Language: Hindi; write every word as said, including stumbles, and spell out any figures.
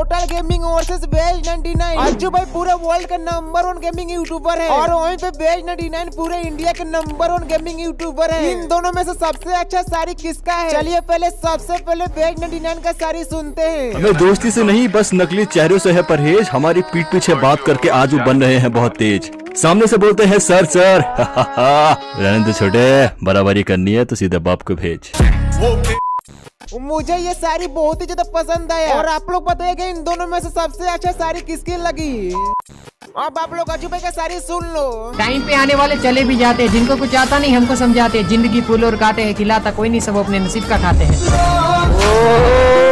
Total gaming versus B G ninety nine. Ajju भाई पूरे वर्ल्ड का नंबर वन गेमिंग यूट्यूबर है और वहीं पे बी जी नाइन्टी नाइन पूरे इंडिया के नंबर वन गेमिंग यूट्यूबर है। इन दोनों में से सबसे अच्छा सारी किसका है, चलिए पहले सबसे पहले बी जी नाइन्टी नाइन का सारी सुनते हैं। हमें दोस्ती से नहीं बस नकली चेहरों से है परहेज, हमारी पीठ पीछे बात करके आजू बन रहे हैं बहुत तेज, सामने से बोलते हैं सर सर। रहने दो छोटे, बराबरी करनी है तो सीधे बाप को भेज। मुझे ये सारी बहुत ही ज्यादा पसंद आया और आप लोग बताइएगा इन दोनों में से सबसे अच्छा सारी किसकी लगी। अब आप लोग अज्जू भाई का सारी सुन लो। टाइम पे आने वाले चले भी जाते हैं, जिनको कुछ आता नहीं हमको समझाते, जिंदगी फूल और काटे है खिलाता कोई नहीं, सब अपने नसीब का खाते हैं।